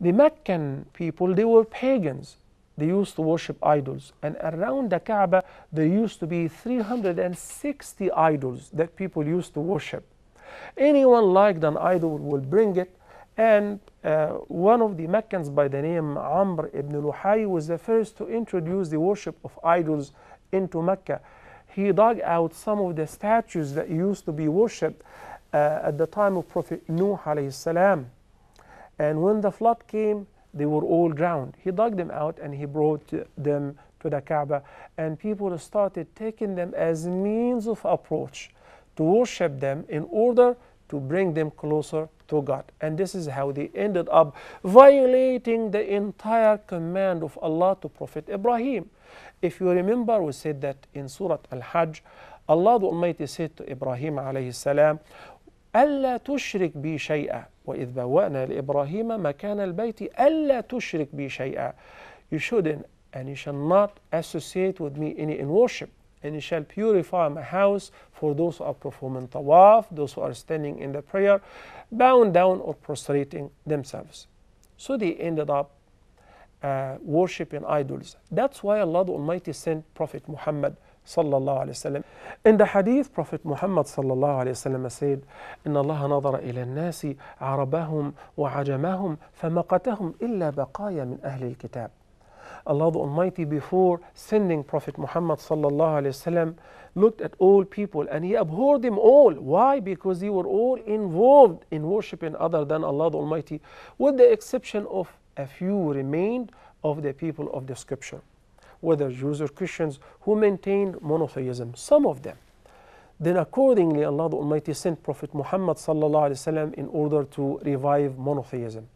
The Meccan people, they were pagans. They used to worship idols. And around the Kaaba, there used to be 360 idols that people used to worship. Anyone liked an idol will bring it. And one of the Meccans by the name Amr ibn Luhay was the first to introduce the worship of idols into Mecca. He dug out some of the statues that used to be worshipped at the time of Prophet Nuh alayhi salam. And when the flood came, they were all drowned. He dug them out and he brought them to the Kaaba. And people started taking them as means of approach to worship them in order to bring them closer to God. And this is how they ended up violating the entire command of Allah to Prophet Ibrahim. If you remember, we said that in Surah Al-Hajj, Allah the Almighty said to Ibrahim alayhi salam, أَلَّا تُشْرِكْ بِي شَيْئًا وَإِذْ بَوَأْنَا لِإِبْرَاهِيمَ مَكَانَ الْبَيْتِ أَلَّا تُشْرِكْ بِي شَيْئًا. You shouldn't and you shall not associate with me any in worship, and you shall purify my house for those who are performing tawaf, those who are standing in the prayer, bowing down or prostrating themselves. So they ended up worshipping idols. That's why Allah the Almighty sent Prophet Muhammad sallallahu alayhi wa sallam. In the hadith, Prophet Muhammad sallallahu alayhi wa sallam said, إِنَّ اللَّهَ نَظَرَ إِلَى النَّاسِ عَرَبَهُمْ وَعَجَمَهُمْ فَمَقَتَهُمْ إِلَّا بَقَايَ مِنْ أَهْلِ الْكِتَابِ. Allah the Almighty, before sending Prophet Muhammad sallallahu alayhi wa sallam, looked at all people and he abhorred them all. Why? Because they were all involved in worshiping other than Allah the Almighty, with the exception of a few remained of the people of the scripture, whether Jews or Christians, who maintained monotheism, some of them. Then accordingly, Allah the Almighty sent Prophet Muhammad sallallahu alayhi wa sallam in order to revive monotheism.